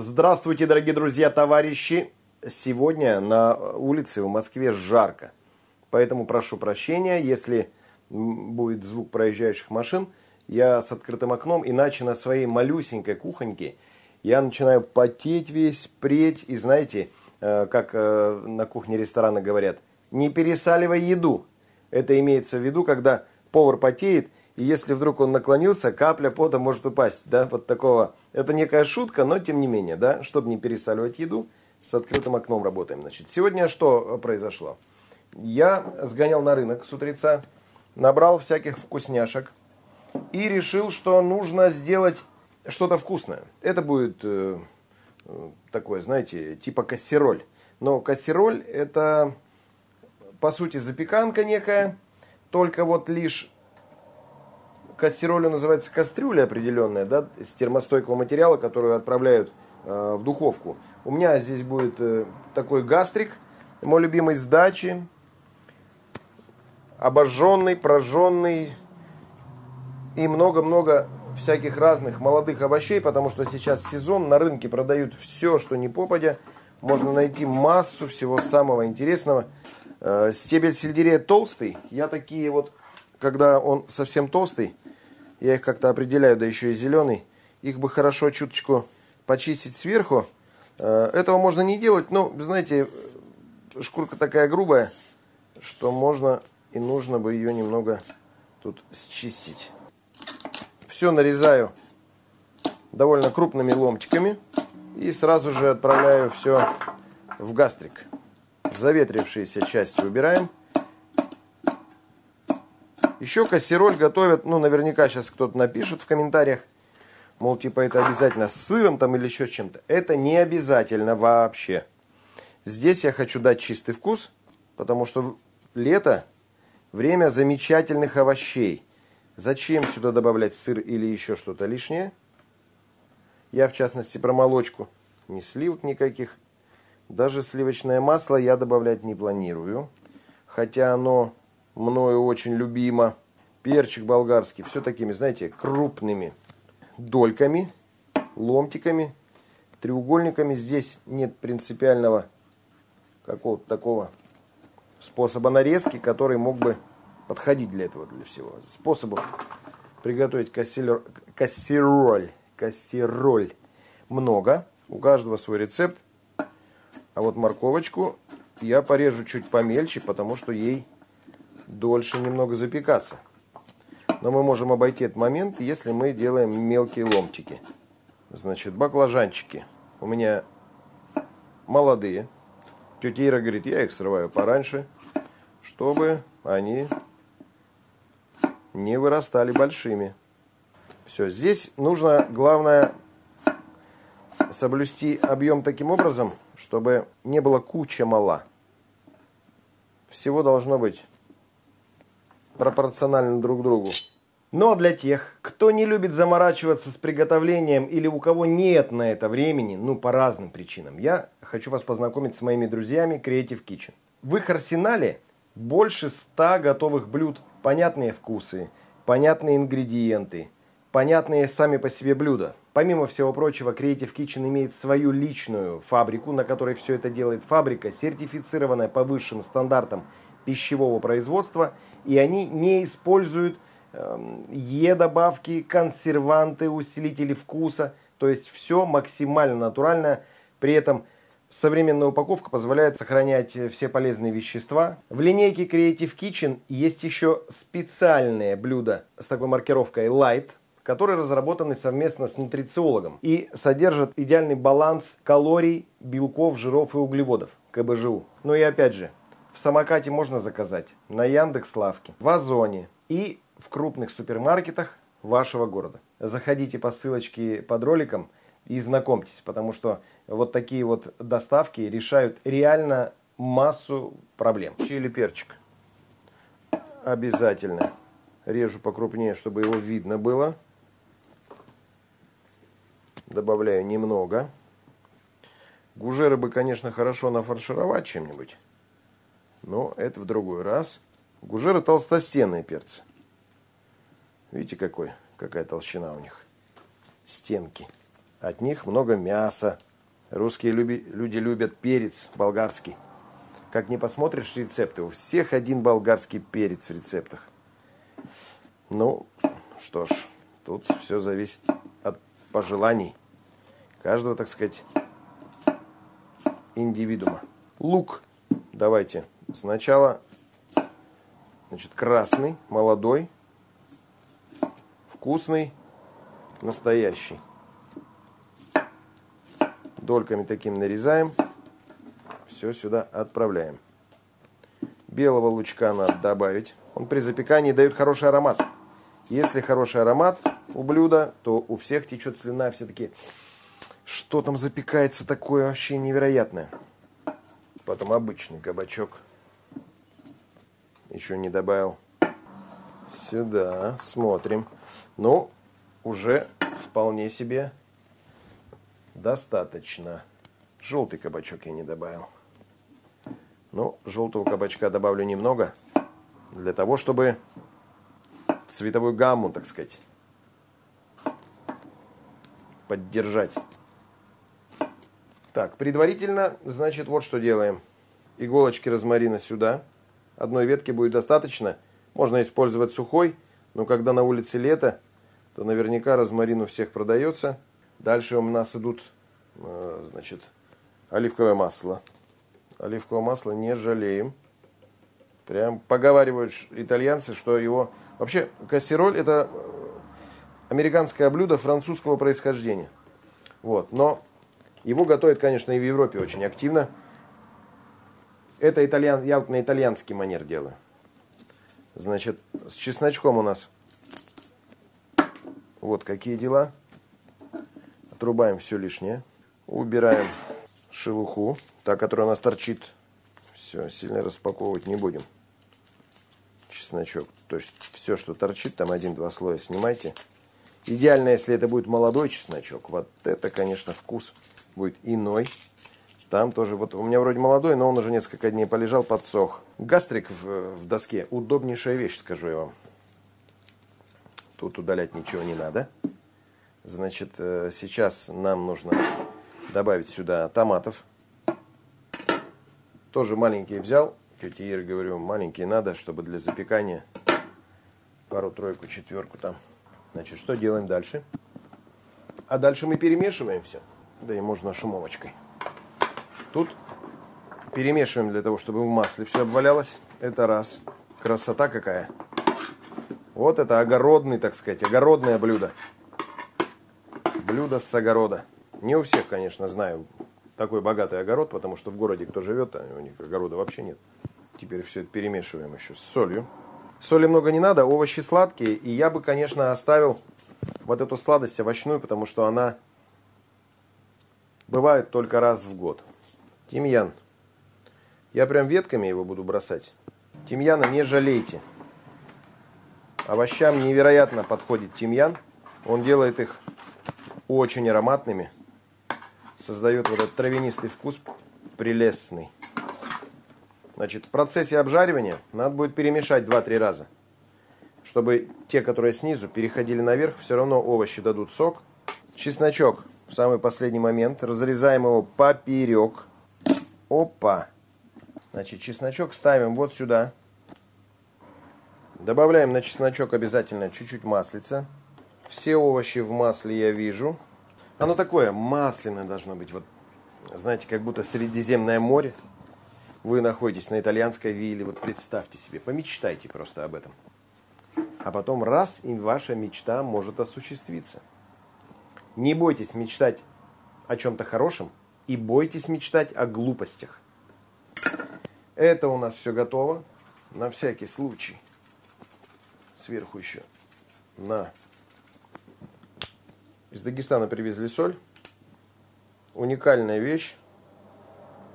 Здравствуйте, дорогие друзья, товарищи! Сегодня на улице в Москве жарко, поэтому прошу прощения, если будет звук проезжающих машин. Я с открытым окном, иначе на своей малюсенькой кухоньке я начинаю потеть весь, преть. И знаете, как на кухне ресторана говорят, не пересаливай еду. Это имеется в виду, когда повар потеет, и если вдруг он наклонился, капля пота может упасть. Да? Вот такого. Это некая шутка, но тем не менее, да? Чтобы не пересаливать еду, с открытым окном работаем. Значит, сегодня что произошло? Я сгонял на рынок с утреца, набрал всяких вкусняшек. И решил, что нужно сделать что-то вкусное. Это будет такое, знаете, типа кассероль. Но кассероль это, по сути, запеканка некая. Только вот лишь кассеролью называется кастрюля определенная, да, из термостойкого материала, которую отправляют в духовку. У меня здесь будет такой гастрик, мой любимый с дачи. Обожженный, прожженный. И много-много всяких разных молодых овощей, потому что сейчас сезон, на рынке продают все, что ни попадя. Можно найти массу всего самого интересного. Стебель сельдерея толстый. Я такие вот, когда он совсем толстый, я их как-то определяю, да еще и зеленый. Их бы хорошо чуточку почистить сверху. Этого можно не делать, но, знаете, шкурка такая грубая, что можно и нужно бы ее немного тут счистить. Все нарезаю довольно крупными ломтиками и сразу же отправляю все в гастрик. Заветрившиеся части убираем. Еще кассероль готовят, ну наверняка сейчас кто-то напишет в комментариях, мол типа это обязательно с сыром там или еще с чем-то. Это не обязательно вообще. Здесь я хочу дать чистый вкус, потому что лето время замечательных овощей. Зачем сюда добавлять сыр или еще что-то лишнее? Я, в частности, про молочку. Ни сливок никаких. Даже сливочное масло я добавлять не планирую. Хотя оно мною очень любимо. Перчик болгарский. Все такими, знаете, крупными дольками, ломтиками, треугольниками. Здесь нет принципиального какого-то такого способа нарезки, который мог бы подходить для этого, для всего. Способов приготовить кассероль много. У каждого свой рецепт. А вот морковочку я порежу чуть помельче, потому что ей дольше немного запекаться. Но мы можем обойти этот момент, если мы делаем мелкие ломтики. Значит, баклажанчики у меня молодые. Тетя Ира говорит, я их срываю пораньше, чтобы они не вырастали большими. Все, здесь нужно, главное, соблюсти объем таким образом, чтобы не было куча мала. Всего должно быть пропорционально друг другу. Ну а для тех, кто не любит заморачиваться с приготовлением или у кого нет на это времени, ну по разным причинам, я хочу вас познакомить с моими друзьями Creative Kitchen. В их арсенале больше 100 готовых блюд. Понятные вкусы, понятные ингредиенты, понятные сами по себе блюда. Помимо всего прочего, Creative Kitchen имеет свою личную фабрику, на которой все это делает фабрика, сертифицированная по высшим стандартам пищевого производства. И они не используют Е-добавки, консерванты, усилители вкуса. То есть все максимально натуральное. При этом современная упаковка позволяет сохранять все полезные вещества. В линейке Creative Kitchen есть еще специальные блюда с такой маркировкой Light, которые разработаны совместно с нутрициологом и содержат идеальный баланс калорий, белков, жиров и углеводов, КБЖУ. Ну и опять же, в самокате можно заказать, на Яндекс.Лавке, в Озоне и в крупных супермаркетах вашего города. Заходите по ссылочке под роликом и знакомьтесь, потому что вот такие вот доставки решают реально массу проблем. Чили перчик. Обязательно. Режу покрупнее, чтобы его видно было. Добавляю немного. Гужеры бы, конечно, хорошо нафаршировать чем-нибудь. Но это в другой раз. Гужеры толстостенные перцы. Видите, какая толщина у них. Стенки. От них много мяса. Русские люди любят перец болгарский. Как не посмотришь рецепты, у всех один болгарский перец в рецептах. Ну, что ж, тут все зависит от пожеланий каждого, так сказать, индивидуума. Лук давайте сначала, значит, красный, молодой, вкусный, настоящий. Дольками таким нарезаем, все сюда отправляем. Белого лучка надо добавить, он при запекании дает хороший аромат. Если хороший аромат у блюда, то у всех течет слюна, все-таки что там запекается такое вообще невероятное. Потом обычный кабачок, еще не добавил. Сюда смотрим, ну уже вполне себе достаточно. Желтый кабачок я не добавил. Ну, желтого кабачка добавлю немного, для того, чтобы цветовую гамму, так сказать, поддержать. Так, предварительно, значит, вот что делаем. Иголочки розмарина сюда. Одной ветки будет достаточно. Можно использовать сухой, но когда на улице лето, то наверняка розмарин у всех продается. Дальше у нас идут, значит, оливковое масло. Оливковое масло не жалеем. Прям поговаривают итальянцы, что его... Вообще, кассероль – это американское блюдо французского происхождения. Вот, но его готовят, конечно, и в Европе очень активно. Это я на итальянский манер делаю. Значит, с чесночком у нас вот какие дела. Отрубаем все лишнее. Убираем шелуху, та, которая у нас торчит. Все, сильно распаковывать не будем. Чесночок. То есть все, что торчит, там 1-2 слоя снимайте. Идеально, если это будет молодой чесночок. Вот это, конечно, вкус будет иной. Там тоже, вот у меня вроде молодой, но он уже несколько дней полежал, подсох. Гастрик в доске. Удобнейшая вещь, скажу я вам. Тут удалять ничего не надо. Значит, сейчас нам нужно добавить сюда томатов. Тоже маленькие взял. Тетя Ира, говорю, маленькие надо, чтобы для запекания. Пару, тройку, четверку там. Значит, что делаем дальше? А дальше мы перемешиваем все. Да и можно шумовочкой. Тут перемешиваем для того, чтобы в масле все обвалялось. Это раз. Красота какая. Вот это огородный, так сказать, огородное блюдо. Блюдо с огорода. Не у всех, конечно, знаю, такой богатый огород, потому что в городе, кто живет, у них огорода вообще нет. Теперь все это перемешиваем еще с солью. Соли много не надо, овощи сладкие. И я бы, конечно, оставил вот эту сладость овощную, потому что она бывает только раз в год. Тимьян. Я прям ветками его буду бросать. Тимьяна не жалейте. Овощам невероятно подходит тимьян. Он делает их очень ароматными, создает вот этот травянистый вкус прелестный. Значит, в процессе обжаривания надо будет перемешать 2-3 раза, чтобы те, которые снизу, переходили наверх, все равно овощи дадут сок. Чесночок в самый последний момент, разрезаем его поперек. Опа! Значит, чесночок ставим вот сюда. Добавляем на чесночок обязательно чуть-чуть маслица. Все овощи в масле я вижу. Оно такое масляное должно быть. Вот, знаете, как будто Средиземное море. Вы находитесь на итальянской вилле. Вот представьте себе, помечтайте просто об этом. А потом раз, и ваша мечта может осуществиться. Не бойтесь мечтать о чем-то хорошем. И бойтесь мечтать о глупостях. Это у нас все готово. На всякий случай. Сверху еще на... Из Дагестана привезли соль. Уникальная вещь.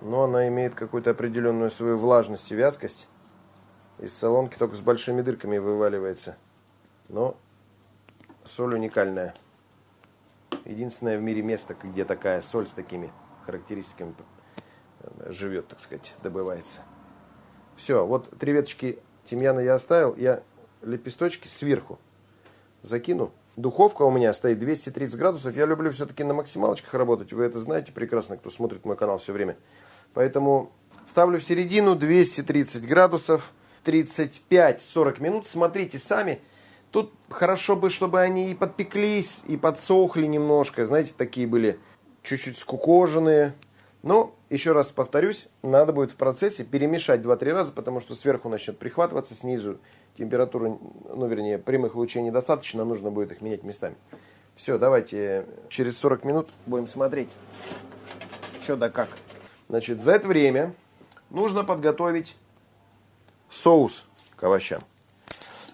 Но она имеет какую-то определенную свою влажность и вязкость. Из солонки только с большими дырками вываливается. Но соль уникальная. Единственное в мире место, где такая соль с такими характеристиками живет, так сказать, добывается. Все, вот 3 веточки тимьяна я оставил. Я лепесточки сверху закину. Духовка у меня стоит 230 градусов. Я люблю все-таки на максималочках работать. Вы это знаете прекрасно, кто смотрит мой канал все время. Поэтому ставлю в середину 230 градусов. 35-40 минут. Смотрите сами. Тут хорошо бы, чтобы они и подпеклись, и подсохли немножко. Знаете, такие были чуть-чуть скукоженные. Но, еще раз повторюсь, надо будет в процессе перемешать 2-3 раза, потому что сверху начнет прихватываться, снизу температуру, ну, вернее, прямых лучей недостаточно, нужно будет их менять местами. Все, давайте через 40 минут будем смотреть, что да как. Значит, за это время нужно подготовить соус к овощам.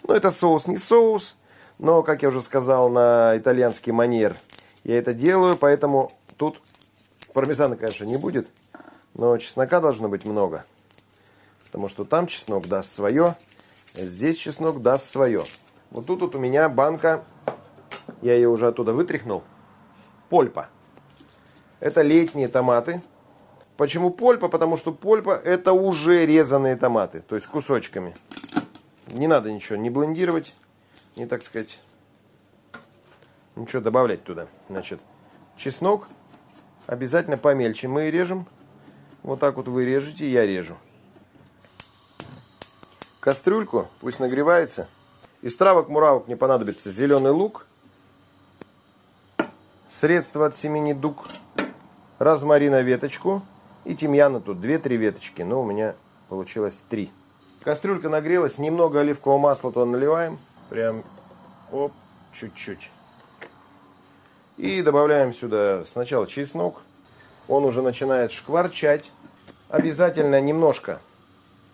Ну, это соус не соус, но, как я уже сказал, на итальянский манер я это делаю, поэтому тут... Пармезана, конечно, не будет, но чеснока должно быть много. Потому что там чеснок даст свое, здесь чеснок даст свое. Вот тут вот у меня банка, я ее уже оттуда вытряхнул, польпа. Это летние томаты. Почему польпа? Потому что польпа это уже резанные томаты, то есть кусочками. Не надо ничего не блендировать, не, так сказать, ничего добавлять туда. Значит, чеснок. Обязательно помельче мы режем. Вот так вот вы режете, я режу. Кастрюльку, пусть нагревается. Из травок-муравок мне понадобится зеленый лук, средство от семени дуг, розмарина веточку и тимьяна тут 2-3 веточки, но у меня получилось 3. Кастрюлька нагрелась, немного оливкового масла туда наливаем. Прям, оп, чуть-чуть. И добавляем сюда сначала чеснок. Он уже начинает шкварчать. Обязательно немножко.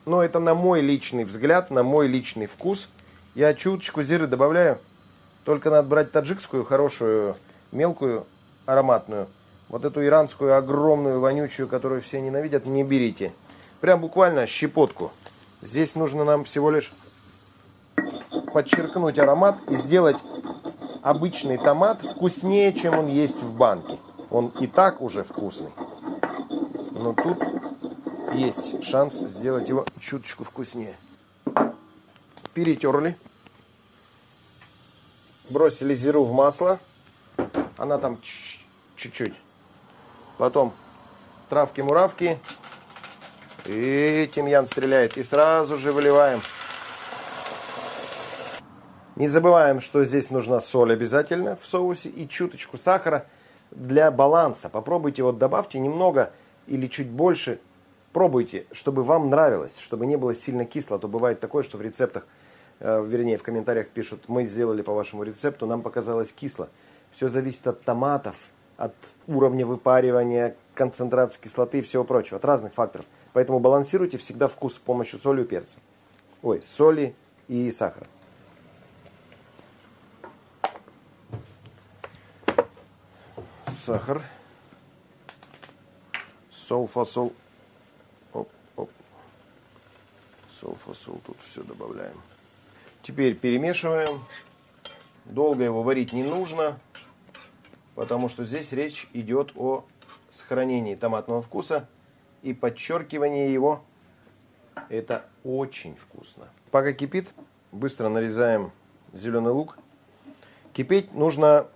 Но это на мой личный взгляд, на мой личный вкус. Я чуточку зиры добавляю. Только надо брать таджикскую, хорошую, мелкую, ароматную. Вот эту иранскую, огромную, вонючую, которую все ненавидят, не берите. Прям буквально щепотку. Здесь нужно нам всего лишь подчеркнуть аромат и сделать... Обычный томат вкуснее, чем он есть в банке. Он и так уже вкусный. Но тут есть шанс сделать его чуточку вкуснее. Перетерли. Бросили зиру в масло. Она там чуть-чуть. Потом травки-муравки. И тимьян стреляет. И сразу же выливаем. Не забываем, что здесь нужна соль обязательно в соусе и чуточку сахара для баланса. Попробуйте, вот добавьте немного или чуть больше. Пробуйте, чтобы вам нравилось, чтобы не было сильно кисло. А то бывает такое, что в рецептах, вернее в комментариях пишут, мы сделали по вашему рецепту, нам показалось кисло. Все зависит от томатов, от уровня выпаривания, концентрации кислоты и всего прочего, от разных факторов. Поэтому балансируйте всегда вкус с помощью соли и перца. Ой, соли и сахара. Сахар, соль-фасоль, оп-оп, соль-фасоль, тут все добавляем. Теперь перемешиваем, долго его варить не нужно, потому что здесь речь идет о сохранении томатного вкуса и подчеркивании его, это очень вкусно. Пока кипит, быстро нарезаем зеленый лук. Кипеть нужно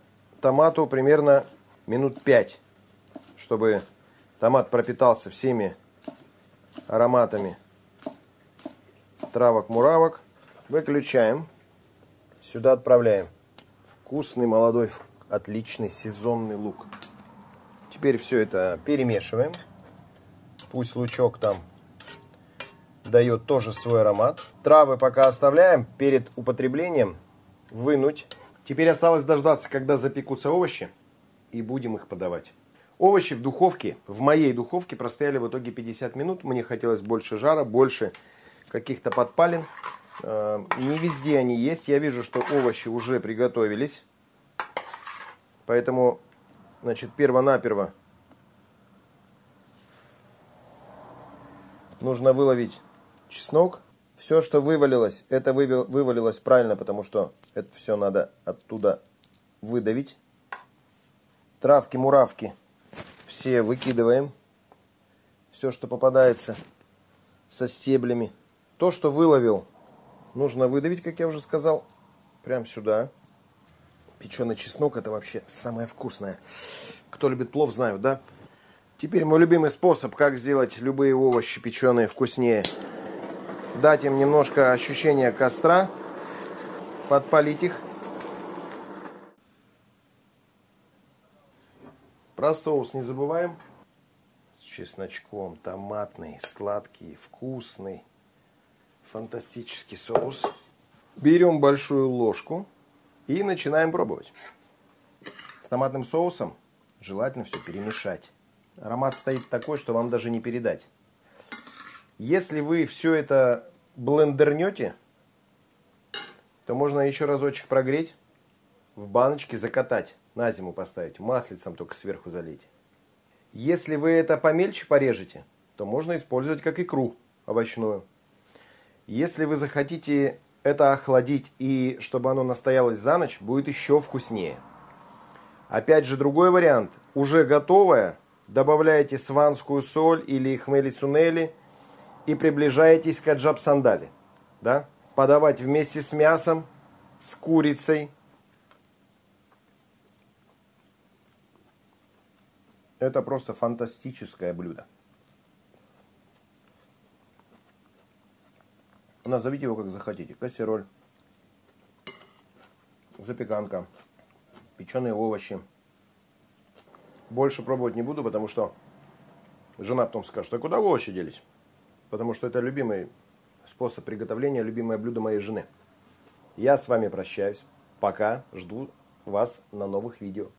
томату примерно... Минут 5, чтобы томат пропитался всеми ароматами травок-муравок. Выключаем. Сюда отправляем вкусный, молодой, отличный сезонный лук. Теперь все это перемешиваем. Пусть лучок там дает тоже свой аромат. Травы пока оставляем перед употреблением. Вынуть. Теперь осталось дождаться, когда запекутся овощи. И будем их подавать. Овощи в духовке, в моей духовке, простояли в итоге 50 минут. Мне хотелось больше жара, больше каких-то подпалин. Не везде они есть. Я вижу, что овощи уже приготовились. Поэтому, значит, перво-наперво нужно выловить чеснок. Все, что вывалилось, это вывалилось правильно, потому что это все надо оттуда выдавить. Травки-муравки все выкидываем. Все, что попадается со стеблями. То, что выловил, нужно выдавить, как я уже сказал, прям сюда. Печеный чеснок – это вообще самое вкусное. Кто любит плов, знают, да? Теперь мой любимый способ, как сделать любые овощи печеные вкуснее. Дать им немножко ощущения костра, подпалить их. Про соус не забываем. С чесночком, томатный, сладкий, вкусный. Фантастический соус. Берем большую ложку и начинаем пробовать. С томатным соусом желательно все перемешать. Аромат стоит такой, что вам даже не передать. Если вы все это блендернете, то можно еще разочек прогреть, в баночке закатать, на зиму поставить, маслицем только сверху залить. Если вы это помельче порежете, то можно использовать как икру овощную. Если вы захотите это охладить и чтобы оно настоялось за ночь, будет еще вкуснее. Опять же другой вариант. Уже готовое добавляете сванскую соль или хмели-сунели и приближаетесь к аджап-сандали. Да? Подавать вместе с мясом, с курицей. Это просто фантастическое блюдо. Назовите его как захотите. Кассероль, запеканка, печеные овощи. Больше пробовать не буду, потому что жена потом скажет, а куда овощи делись? Потому что это любимый способ приготовления, любимое блюдо моей жены. Я с вами прощаюсь. Пока. Жду вас на новых видео.